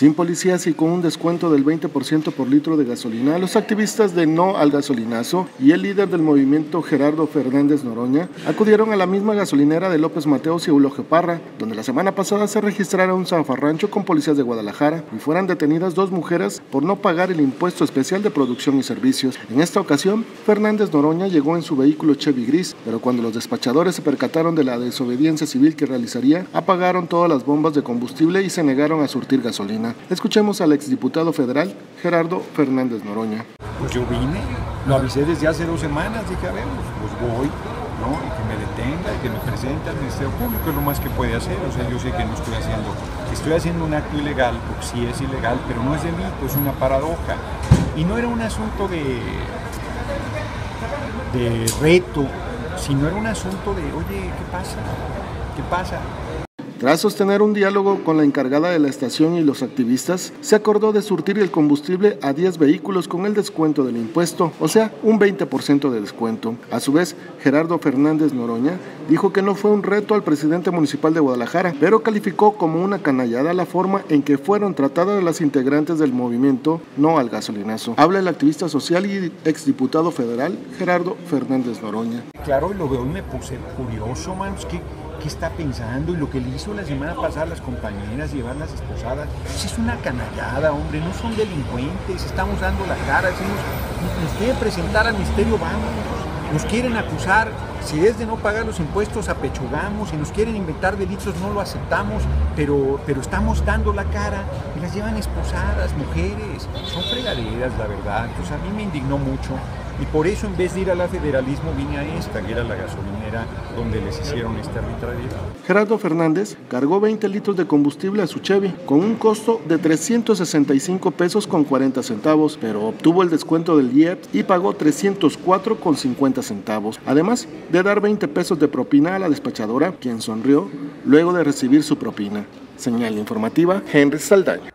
Sin policías y con un descuento del 20% por litro de gasolina, los activistas de No al Gasolinazo y el líder del movimiento Gerardo Fernández Noroña acudieron a la misma gasolinera de López Mateos y Eulogio Parra, donde la semana pasada se registrara un zafarrancho con policías de Guadalajara y fueran detenidas dos mujeres por no pagar el impuesto especial de producción y servicios. En esta ocasión, Fernández Noroña llegó en su vehículo Chevy gris, pero cuando los despachadores se percataron de la desobediencia civil que realizaría, apagaron todas las bombas de combustible y se negaron a surtir gasolina. Escuchemos al exdiputado federal Gerardo Fernández Noroña. Pues yo vine, lo avisé desde hace 2 semanas, dije, a ver, pues voy, ¿no? Y que me detenga, y que me presente al Ministerio Público, es lo más que puede hacer. O sea, yo sé que no estoy haciendo un acto ilegal, porque sí es ilegal, pero no es delito, es una paradoja. Y no era un asunto de reto, sino era un asunto de, oye, ¿qué pasa? ¿Qué pasa? Tras sostener un diálogo con la encargada de la estación y los activistas, se acordó de surtir el combustible a 10 vehículos con el descuento del impuesto, o sea, un 20% de descuento. A su vez, Gerardo Fernández Noroña dijo que no fue un reto al presidente municipal de Guadalajara, pero calificó como una canallada la forma en que fueron tratadas las integrantes del movimiento No al Gasolinazo. Habla el activista social y exdiputado federal Gerardo Fernández Noroña. Claro, lo veo y me puse curioso, Mansky. ¿Qué está pensando? Y lo que le hizo la semana pasada a las compañeras, llevarlas esposadas, pues es una canallada, hombre, no son delincuentes, estamos dando la cara, decimos, nos quieren presentar al ministerio, vamos, nos quieren acusar, si es de no pagar los impuestos, apechugamos, si nos quieren inventar delitos, no lo aceptamos, pero estamos dando la cara, y las llevan esposadas, mujeres, son fregaderas, la verdad, entonces a mí me indignó mucho. Y por eso, en vez de ir a la federalismo, vine a esta, que era la gasolinera donde les hicieron esta arbitrariedad. Gerardo Fernández cargó 20 litros de combustible a su Chevy con un costo de 365 pesos con 40 centavos, pero obtuvo el descuento del IEPS y pagó 304 con 50 centavos, además de dar 20 pesos de propina a la despachadora, quien sonrió luego de recibir su propina. Señal informativa, Henry Saldaña.